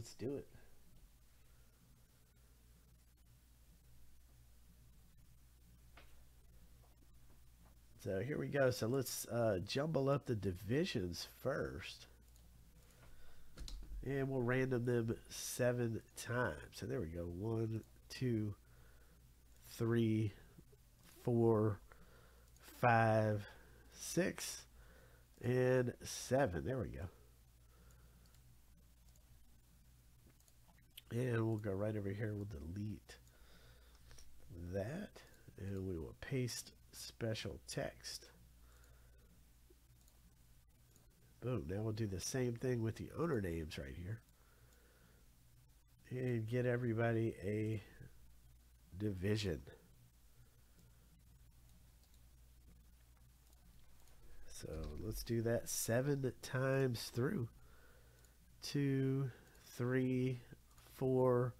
Let's do it. So here we go. So let's jumble up the divisions first. And we'll random them 7 times. So there we go. 1, 2, 3, 4, 5, 6, and 7. There we go. And we'll go right over here. We'll delete that. And we will paste special text. Boom. Now we'll do the same thing with the owner names right here. And get everybody a division. So let's do that 7 times through. 2, 3, 4,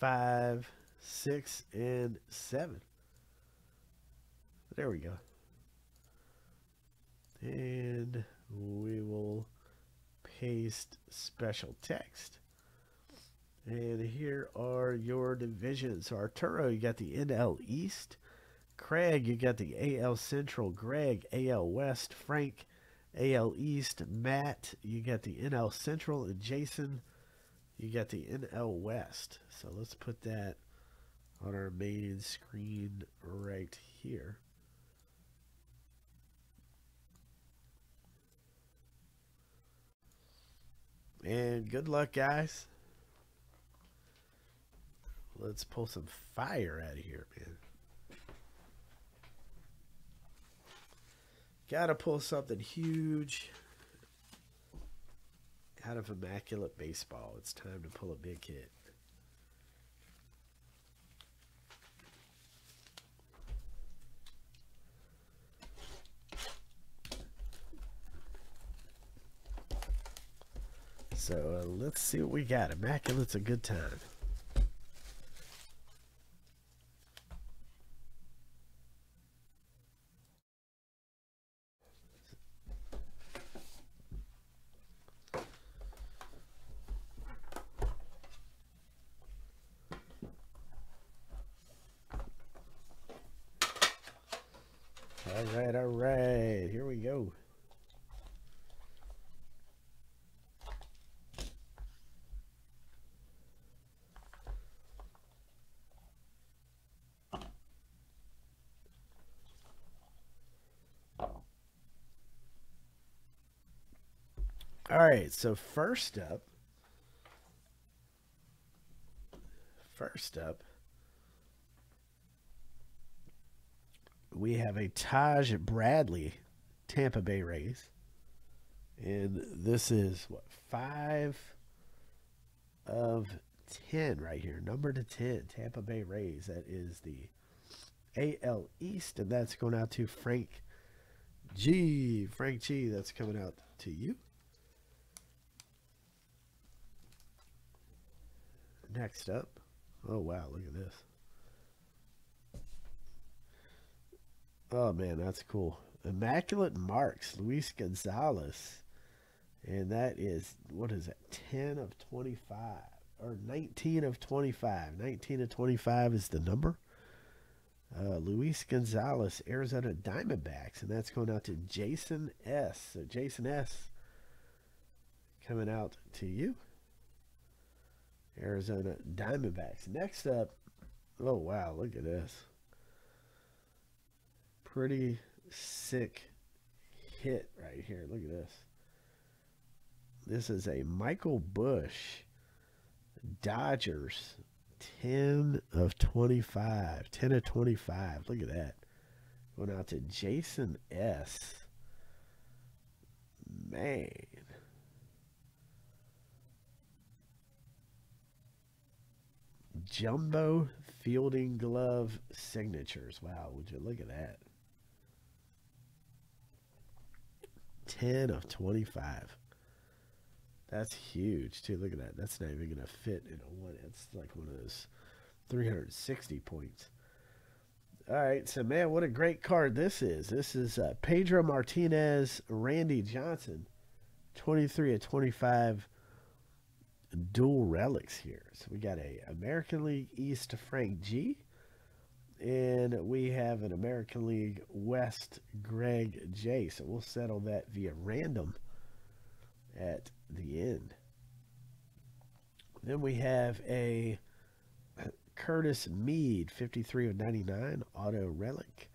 5, 6, and 7. There we go. And we will paste special text. And here are your divisions. So Arturo, you got the NL East. Craig, you got the AL Central. Greg, AL West. Frank, AL East. Matt, you got the NL Central. And Jason, you got the NL West. So let's put that on our main screen right here. And good luck, guys. Let's pull some fire out of here, man. Gotta pull something huge out of Immaculate Baseball. It's time to pull a big hit. So let's see what we got. Immaculate's a good time. All right, here we go. All right, so first up, we have a Taj Bradley, Tampa Bay Rays. And this is, what, 5 of 10 right here. Number to 10, Tampa Bay Rays. That is the AL East, and that's going out to Frank G. Frank G, that's coming out to you. Next up. Oh, wow, look at this. Oh, man, that's cool. Immaculate Marks, Luis Gonzalez. And that is, what is that, 10 of 25. Or 19 of 25. 19 of 25 is the number. Luis Gonzalez, Arizona Diamondbacks. And that's going out to Jason S. So, Jason S. coming out to you. Arizona Diamondbacks. Next up, oh, wow, look at this. Pretty sick hit right here. Look at this. This is a Michael Bush, Dodgers, 10 of 25. 10 of 25. Look at that. Going out to Jason S. Man. Jumbo Fielding Glove Signatures. Wow, would you look at that. 10 of 25. That's huge, too. Look at that. That's not even going to fit in a one. It's like one of those 360 points. All right. So, man, what a great card this is. This is Pedro Martinez, Randy Johnson, 23 of 25 dual relics here. So we got a American League East Frank G, and we have an American League West Greg J. So we'll settle that via random at the end. Then we have a Curtis Meade 53/99 auto relic.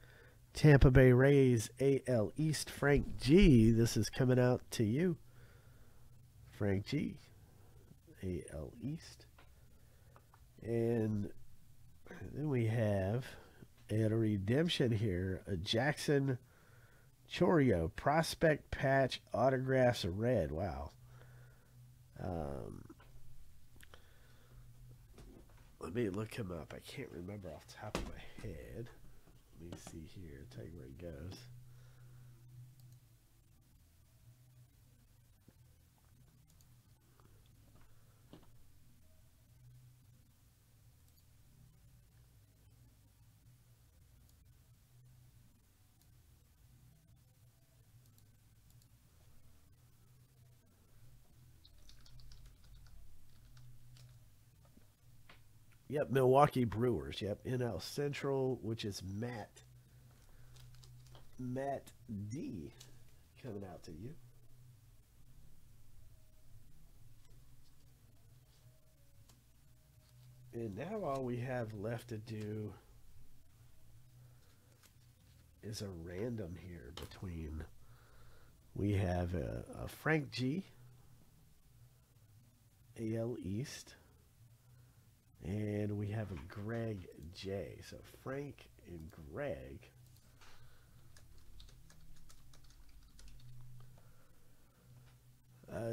Tampa Bay Rays AL East Frank G. This is coming out to you, Frank G, AL East. And then we have at a redemption here, a Jackson Chorio prospect patch autographs red. Wow. Let me look him up. I can't remember off the top of my head. Let me see here. Tell you where he goes. Yep, Milwaukee Brewers. Yep, NL Central, which is Matt D, coming out to you. And now all we have left to do is a random here between. We have a Frank G, AL East. And we have a Greg J. So Frank and Greg.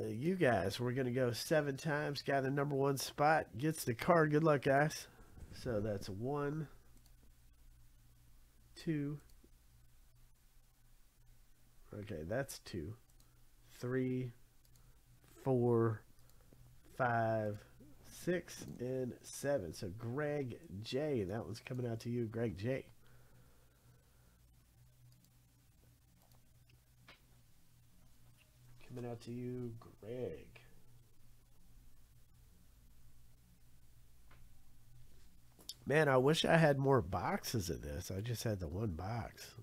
You guys, we're going to go 7 times. Got the number 1 spot. Gets the card. Good luck, guys. So that's 1, 2. Okay, that's 2. 3, 4, 5. 6 and 7. So Greg J, that one's coming out to you, Greg J. Coming out to you, Greg. Man, I wish I had more boxes of this. I just had the 1 box.